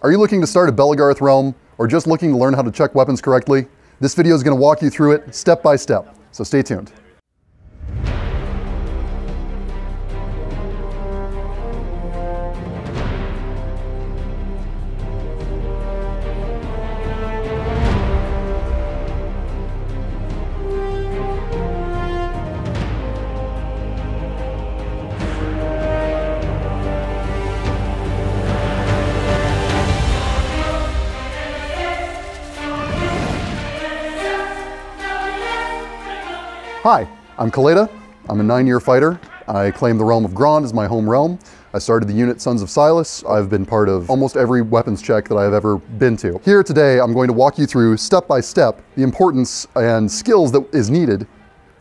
Are you looking to start a Belegarth realm or just looking to learn how to check weapons correctly? This video is going to walk you through it step by step, so stay tuned. Hi, I'm Kaleda. I'm a 9-year fighter. I claim the realm of Gron as my home realm. I started the unit Sons of Silas. I've been part of almost every weapons check that I've ever been to. Here today, I'm going to walk you through step by step the importance and skills that is needed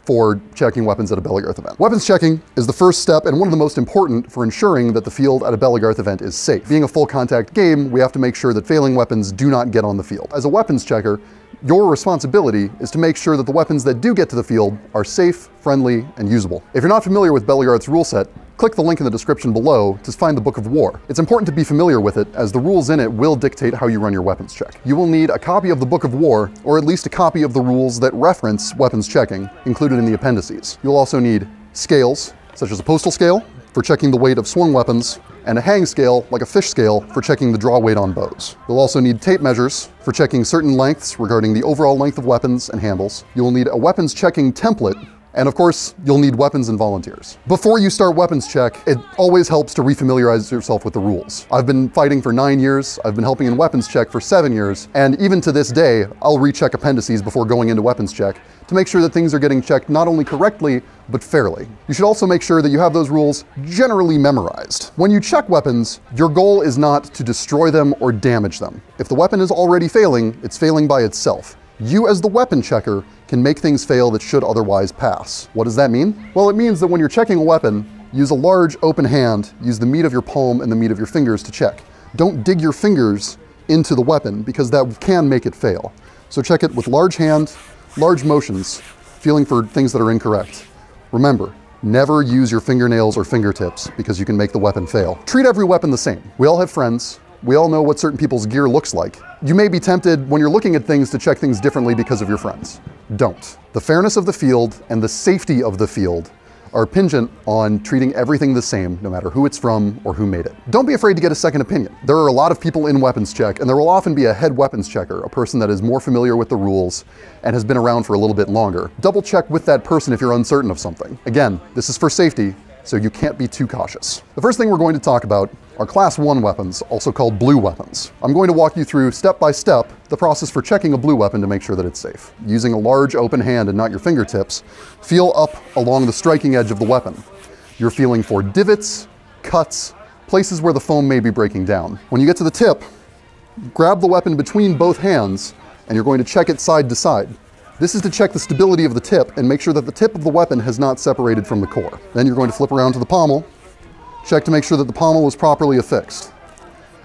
for checking weapons at a Belegarth event. Weapons checking is the first step and one of the most important for ensuring that the field at a Belegarth event is safe. Being a full contact game, we have to make sure that failing weapons do not get on the field. As a weapons checker, your responsibility is to make sure that the weapons that do get to the field are safe, friendly, and usable. If you're not familiar with Belegarth's rule set, click the link in the description below to find the Book of War. It's important to be familiar with it, as the rules in it will dictate how you run your weapons check. You will need a copy of the Book of War, or at least a copy of the rules that reference weapons checking, included in the appendices. You'll also need scales, such as a postal scale, for checking the weight of swung weapons, and a hang scale, like a fish scale, for checking the draw weight on bows. You'll also need tape measures for checking certain lengths regarding the overall length of weapons and handles. You'll need a weapons checking template, and of course, you'll need weapons and volunteers. Before you start weapons check, it always helps to refamiliarize yourself with the rules. I've been fighting for 9 years, I've been helping in weapons check for 7 years, and even to this day, I'll recheck appendices before going into weapons check to make sure that things are getting checked not only correctly, but fairly. You should also make sure that you have those rules generally memorized. When you check weapons, your goal is not to destroy them or damage them. If the weapon is already failing, it's failing by itself. You as the weapon checker can make things fail that should otherwise pass. What does that mean? Well, it means that when you're checking a weapon, use a large open hand, use the meat of your palm and the meat of your fingers to check. Don't dig your fingers into the weapon because that can make it fail. So check it with large hand, large motions, feeling for things that are incorrect. Remember, never use your fingernails or fingertips because you can make the weapon fail. Treat every weapon the same. We all have friends. We all know what certain people's gear looks like. You may be tempted when you're looking at things to check things differently because of your friends. Don't. The fairness of the field and the safety of the field are pingent on treating everything the same, no matter who it's from or who made it. Don't be afraid to get a second opinion. There are a lot of people in weapons check, and there will often be a head weapons checker, a person that is more familiar with the rules and has been around for a little bit longer. Double check with that person if you're uncertain of something. Again, this is for safety, so you can't be too cautious. The first thing we're going to talk about are Class 1 weapons, also called blue weapons. I'm going to walk you through step by step the process for checking a blue weapon to make sure that it's safe. Using a large open hand and not your fingertips, feel up along the striking edge of the weapon. You're feeling for divots, cuts, places where the foam may be breaking down. When you get to the tip, grab the weapon between both hands and you're going to check it side to side. This is to check the stability of the tip and make sure that the tip of the weapon has not separated from the core. Then you're going to flip around to the pommel, check to make sure that the pommel is properly affixed.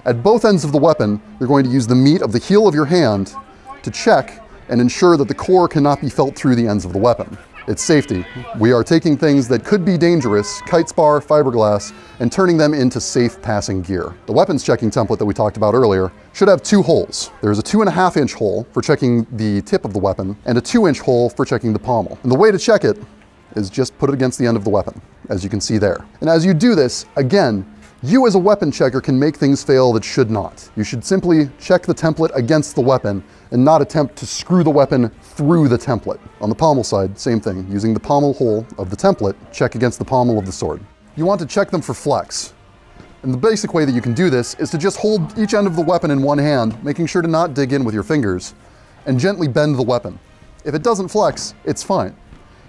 At both ends of the weapon, you're going to use the meat of the heel of your hand to check and ensure that the core cannot be felt through the ends of the weapon. It's safety. We are taking things that could be dangerous, kite spar, fiberglass, and turning them into safe passing gear. The weapons checking template that we talked about earlier should have two holes. There's a 2.5-inch hole for checking the tip of the weapon and a 2-inch hole for checking the pommel. And the way to check it is just put it against the end of the weapon, as you can see there. And as you do this, again, you as a weapon checker can make things fail that should not. You should simply check the template against the weapon and not attempt to screw the weapon through the template. On the pommel side, same thing. Using the pommel hole of the template, check against the pommel of the sword. You want to check them for flex. And the basic way that you can do this is to just hold each end of the weapon in one hand, making sure to not dig in with your fingers, and gently bend the weapon. If it doesn't flex, it's fine.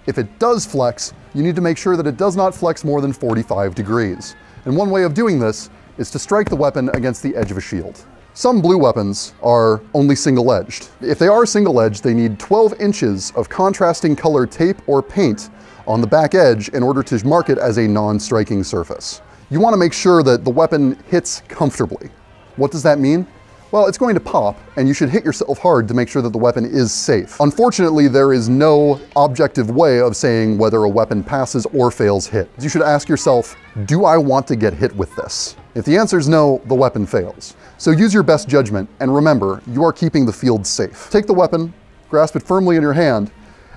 If it does flex, you need to make sure that it does not flex more than 45 degrees. And one way of doing this is to strike the weapon against the edge of a shield. Some blue weapons are only single-edged. If they are single-edged, they need 12 inches of contrasting color tape or paint on the back edge in order to mark it as a non-striking surface. You want to make sure that the weapon hits comfortably. What does that mean? Well, it's going to pop, and you should hit yourself hard to make sure that the weapon is safe. Unfortunately, there is no objective way of saying whether a weapon passes or fails hit. You should ask yourself, do I want to get hit with this? If the answer is no, the weapon fails. So use your best judgment, and remember, you are keeping the field safe. Take the weapon, grasp it firmly in your hand,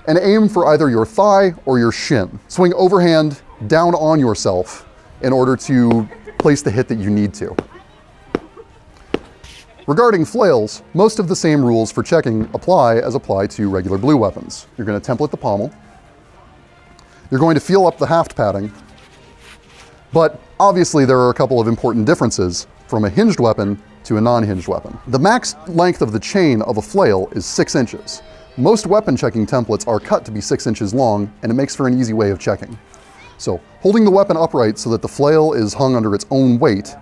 and aim for either your thigh or your shin. Swing overhand, down on yourself, in order to place the hit that you need to. Regarding flails, most of the same rules for checking apply as apply to regular blue weapons. You're going to template the pommel. You're going to feel up the haft padding, but obviously there are a couple of important differences from a hinged weapon to a non-hinged weapon. The max length of the chain of a flail is 6 inches. Most weapon checking templates are cut to be 6 inches long, and it makes for an easy way of checking. So, holding the weapon upright so that the flail is hung under its own weight,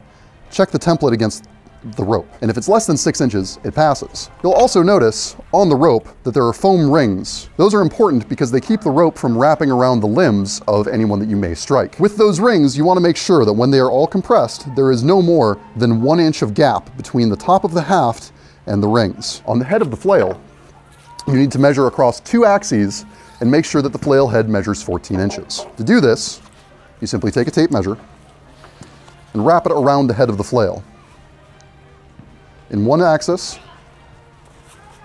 check the template against the rope, and if it's less than 6 inches, it passes. You'll also notice on the rope that there are foam rings. Those are important because they keep the rope from wrapping around the limbs of anyone that you may strike. With those rings, you want to make sure that when they are all compressed, there is no more than 1 inch of gap between the top of the haft and the rings. On the head of the flail, you need to measure across 2 axes and make sure that the flail head measures 14 inches. To do this, you simply take a tape measure and wrap it around the head of the flail, in 1 axis,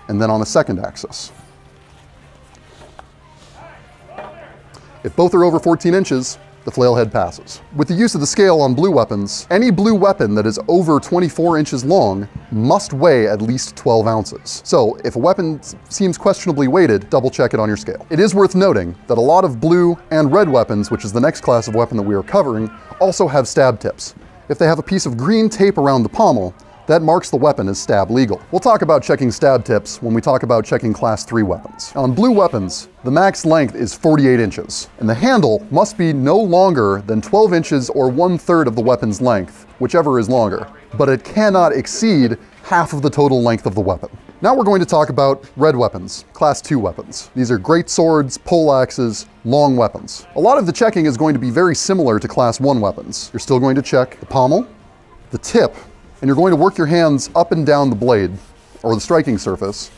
and then on a 2nd axis. If both are over 14 inches, the flail head passes. With the use of the scale on blue weapons, any blue weapon that is over 24 inches long must weigh at least 12 ounces. So if a weapon seems questionably weighted, double check it on your scale. It is worth noting that a lot of blue and red weapons, which is the next class of weapon that we are covering, also have stab tips. If they have a piece of green tape around the pommel, that marks the weapon as stab legal. We'll talk about checking stab tips when we talk about checking class 3 weapons. On blue weapons, the max length is 48 inches, and the handle must be no longer than 12 inches or 1/3 of the weapon's length, whichever is longer, but it cannot exceed half of the total length of the weapon. Now we're going to talk about red weapons, class 2 weapons. These are great swords, pole axes, long weapons. A lot of the checking is going to be very similar to class 1 weapons. You're still going to check the pommel, the tip, and you're going to work your hands up and down the blade, or the striking surface,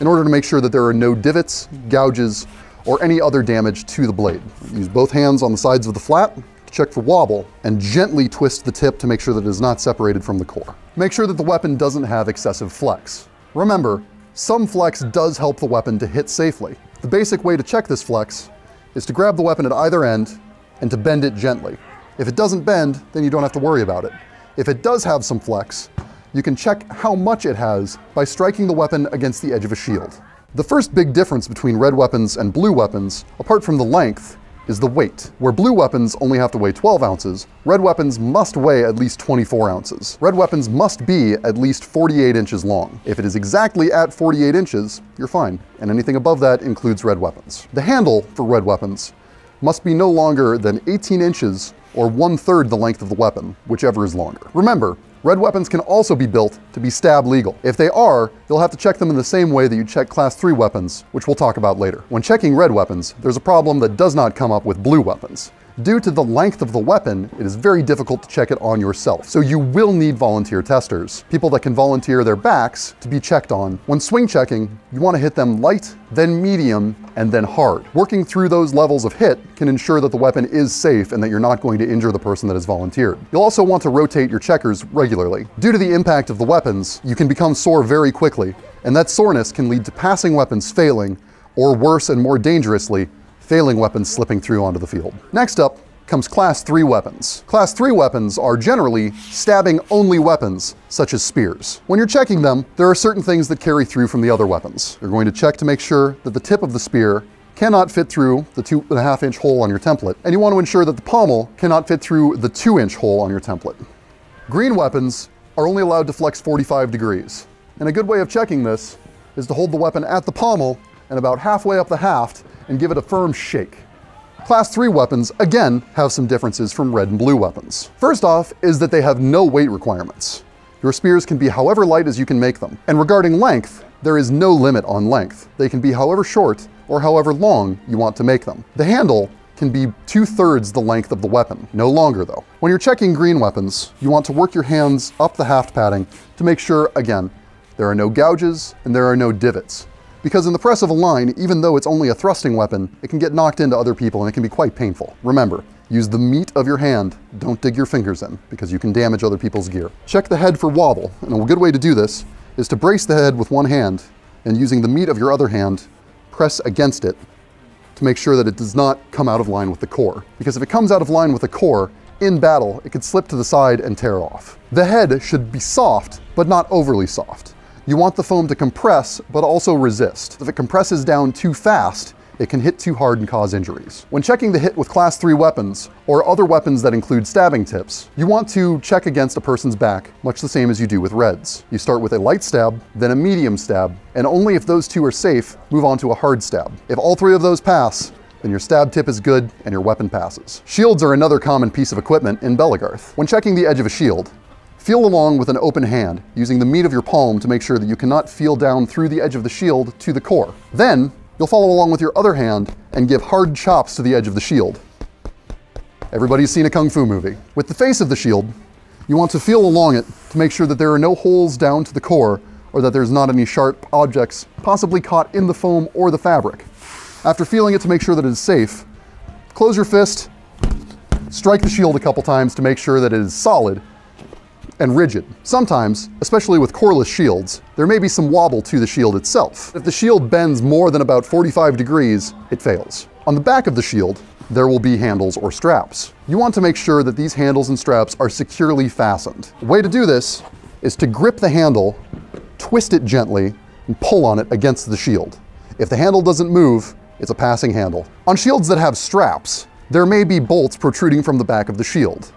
in order to make sure that there are no divots, gouges, or any other damage to the blade. Use both hands on the sides of the flat to check for wobble, and gently twist the tip to make sure that it is not separated from the core. Make sure that the weapon doesn't have excessive flex. Remember, some flex does help the weapon to hit safely. The basic way to check this flex is to grab the weapon at either end and to bend it gently. If it doesn't bend, then you don't have to worry about it. If it does have some flex, you can check how much it has by striking the weapon against the edge of a shield. The first big difference between red weapons and blue weapons, apart from the length, is the weight. Where blue weapons only have to weigh 12 ounces, red weapons must weigh at least 24 ounces. Red weapons must be at least 48 inches long. If it is exactly at 48 inches, you're fine, and anything above that includes red weapons. The handle for red weapons must be no longer than 18 inches or 1/3 the length of the weapon, whichever is longer. Remember, red weapons can also be built to be stab legal. If they are, you'll have to check them in the same way that you check class 3 weapons, which we'll talk about later. When checking red weapons, there's a problem that does not come up with blue weapons. Due to the length of the weapon, it is very difficult to check it on yourself, so you will need volunteer testers, people that can volunteer their backs to be checked on. When swing checking, you want to hit them light, then medium, and then hard. Working through those levels of hit can ensure that the weapon is safe and that you're not going to injure the person that has volunteered. You'll also want to rotate your checkers regularly. Due to the impact of the weapons, you can become sore very quickly, and that soreness can lead to passing weapons failing, or worse and more dangerously, failing weapons slipping through onto the field. Next up comes class 3 weapons. Class 3 weapons are generally stabbing only weapons, such as spears. When you're checking them, there are certain things that carry through from the other weapons. You're going to check to make sure that the tip of the spear cannot fit through the 2.5-inch hole on your template, and you want to ensure that the pommel cannot fit through the 2-inch hole on your template. Green weapons are only allowed to flex 45 degrees, and a good way of checking this is to hold the weapon at the pommel and about halfway up the haft and give it a firm shake. Class 3 weapons, again, have some differences from red and blue weapons. First off is that they have no weight requirements. Your spears can be however light as you can make them. And regarding length, there is no limit on length. They can be however short or however long you want to make them. The handle can be 2/3 the length of the weapon, no longer though. When you're checking green weapons, you want to work your hands up the haft padding to make sure, again, there are no gouges and there are no divots. Because in the press of a line, even though it's only a thrusting weapon, it can get knocked into other people and it can be quite painful. Remember, Use the meat of your hand. Don't dig your fingers in, because you can damage other people's gear. Check the head for wobble, and a good way to do this is to brace the head with one hand, and using the meat of your other hand, press against it to make sure that it does not come out of line with the core. Because if it comes out of line with the core, in battle, it could slip to the side and tear off. The head should be soft, but not overly soft. You want the foam to compress, but also resist. If it compresses down too fast, it can hit too hard and cause injuries. When checking the hit with class 3 weapons, or other weapons that include stabbing tips, you want to check against a person's back, much the same as you do with reds. You start with a light stab, then a medium stab, and only if those two are safe, move on to a hard stab. If all three of those pass, then your stab tip is good and your weapon passes. Shields are another common piece of equipment in Belegarth. When checking the edge of a shield, feel along with an open hand, using the meat of your palm to make sure that you cannot feel down through the edge of the shield to the core. Then, you'll follow along with your other hand and give hard chops to the edge of the shield. Everybody's seen a kung fu movie. With the face of the shield, you want to feel along it to make sure that there are no holes down to the core or that there's not any sharp objects possibly caught in the foam or the fabric. After feeling it to make sure that it is safe, close your fist, strike the shield a couple times to make sure that it is solid and rigid. Sometimes, especially with coreless shields, there may be some wobble to the shield itself. If the shield bends more than about 45 degrees, it fails. On the back of the shield, there will be handles or straps. You want to make sure that these handles and straps are securely fastened. The way to do this is to grip the handle, twist it gently, and pull on it against the shield. If the handle doesn't move, it's a passing handle. On shields that have straps, there may be bolts protruding from the back of the shield.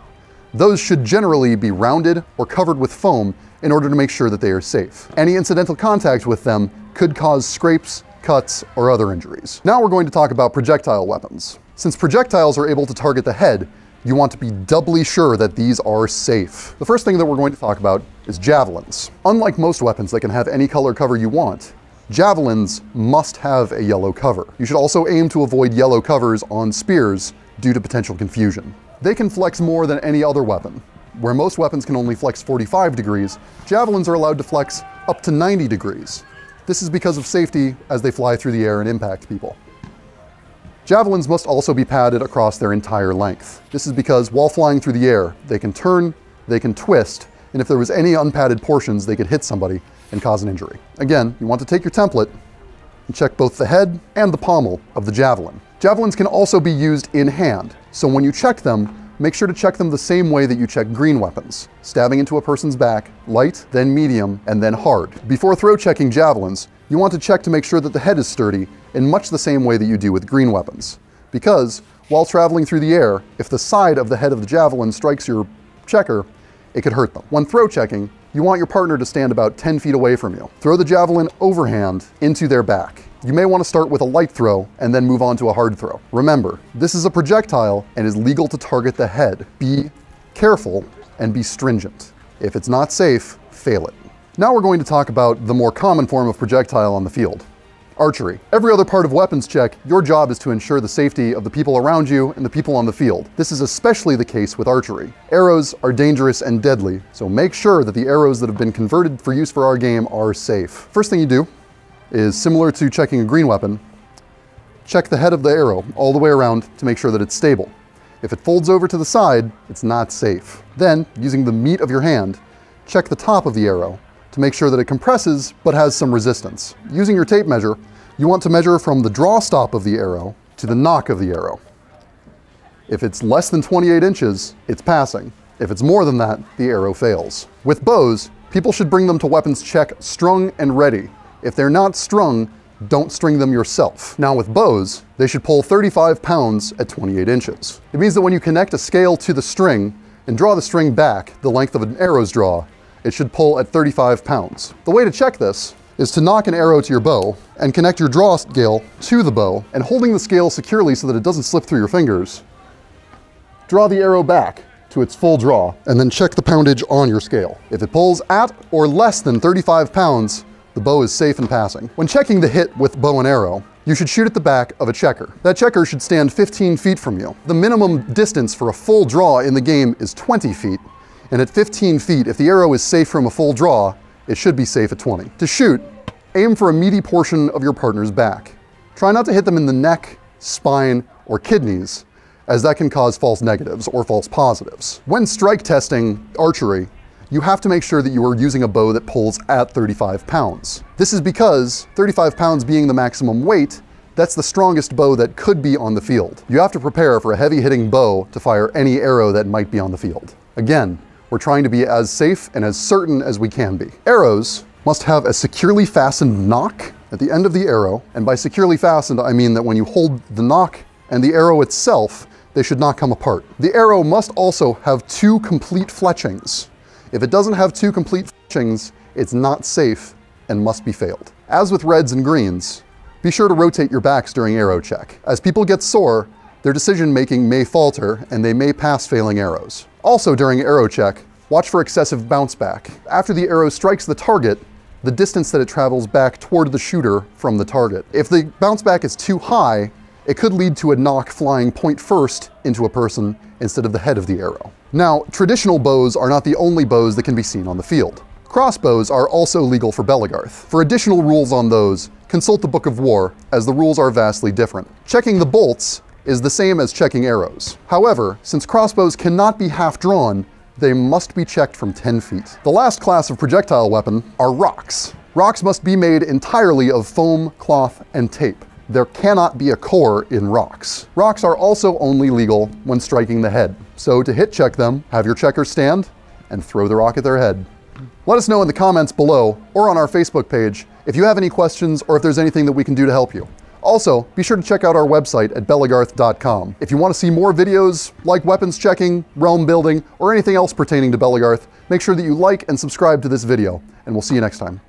Those should generally be rounded or covered with foam in order to make sure that they are safe. Any incidental contact with them could cause scrapes, cuts, or other injuries. Now we're going to talk about projectile weapons. Since projectiles are able to target the head, you want to be doubly sure that these are safe. The first thing that we're going to talk about is javelins. Unlike most weapons that can have any color cover you want, javelins must have a yellow cover. You should also aim to avoid yellow covers on spears due to potential confusion. They can flex more than any other weapon. Where most weapons can only flex 45 degrees, javelins are allowed to flex up to 90 degrees. This is because of safety as they fly through the air and impact people. Javelins must also be padded across their entire length. This is because while flying through the air, they can turn, they can twist, and if there was any unpadded portions, they could hit somebody and cause an injury. Again, you want to take your template and check both the head and the pommel of the javelin. Javelins can also be used in hand, so when you check them, make sure to check them the same way that you check green weapons. Stabbing into a person's back, light, then medium, and then hard. Before throw checking javelins, you want to check to make sure that the head is sturdy in much the same way that you do with green weapons. Because, while traveling through the air, if the side of the head of the javelin strikes your checker, it could hurt them. When throw checking, you want your partner to stand about 10 feet away from you. Throw the javelin overhand into their back. You may want to start with a light throw and then move on to a hard throw. Remember, this is a projectile and is legal to target the head. Be careful and be stringent. If it's not safe, fail it. Now we're going to talk about the more common form of projectile on the field. Archery. Every other part of weapons check, your job is to ensure the safety of the people around you and the people on the field. This is especially the case with archery. Arrows are dangerous and deadly, so make sure that the arrows that have been converted for use for our game are safe. First thing you do is similar to checking a green weapon. Check the head of the arrow all the way around to make sure that it's stable. If it folds over to the side, it's not safe. Then, using the meat of your hand, check the top of the arrow to make sure that it compresses but has some resistance. Using your tape measure, you want to measure from the draw stop of the arrow to the nock of the arrow. If it's less than 28 inches, it's passing. If it's more than that, the arrow fails. With bows, people should bring them to weapons check strung and ready. If they're not strung, don't string them yourself. Now with bows, they should pull 35 pounds at 28 inches. It means that when you connect a scale to the string and draw the string back the length of an arrow's draw, it should pull at 35 pounds. The way to check this is to knock an arrow to your bow and connect your draw scale to the bow, and holding the scale securely so that it doesn't slip through your fingers, draw the arrow back to its full draw and then check the poundage on your scale. If it pulls at or less than 35 pounds, the bow is safe and passing. When checking the hit with bow and arrow, you should shoot at the back of a checker. That checker should stand 15 feet from you. The minimum distance for a full draw in the game is 20 feet. And at 15 feet, if the arrow is safe from a full draw, it should be safe at 20. To shoot, aim for a meaty portion of your partner's back. Try not to hit them in the neck, spine, or kidneys, as that can cause false negatives or false positives. When strike testing archery, you have to make sure that you are using a bow that pulls at 35 pounds. This is because 35 pounds being the maximum weight, that's the strongest bow that could be on the field. You have to prepare for a heavy-hitting bow to fire any arrow that might be on the field. Again, we're trying to be as safe and as certain as we can be. Arrows must have a securely fastened nock at the end of the arrow, and by securely fastened, I mean that when you hold the nock and the arrow itself, they should not come apart. The arrow must also have two complete fletchings. If it doesn't have two complete fletchings, it's not safe and must be failed. As with reds and greens, be sure to rotate your backs during arrow check. As people get sore, their decision-making may falter and they may pass failing arrows. Also during arrow check, watch for excessive bounce back. After the arrow strikes the target, the distance that it travels back toward the shooter from the target. If the bounce back is too high, it could lead to a nock flying point first into a person instead of the head of the arrow. Now, traditional bows are not the only bows that can be seen on the field. Crossbows are also legal for Belegarth. For additional rules on those, consult the Book of War, as the rules are vastly different. Checking the bolts is the same as checking arrows. However, since crossbows cannot be half-drawn, they must be checked from 10 feet. The last class of projectile weapon are rocks. Rocks must be made entirely of foam, cloth, and tape. There cannot be a core in rocks. Rocks are also only legal when striking the head. So to hit check them, have your checker stand and throw the rock at their head. Let us know in the comments below or on our Facebook page if you have any questions or if there's anything that we can do to help you. Also, be sure to check out our website at belegarth.com. If you want to see more videos like weapons checking, realm building, or anything else pertaining to Belegarth, make sure that you like and subscribe to this video, and we'll see you next time.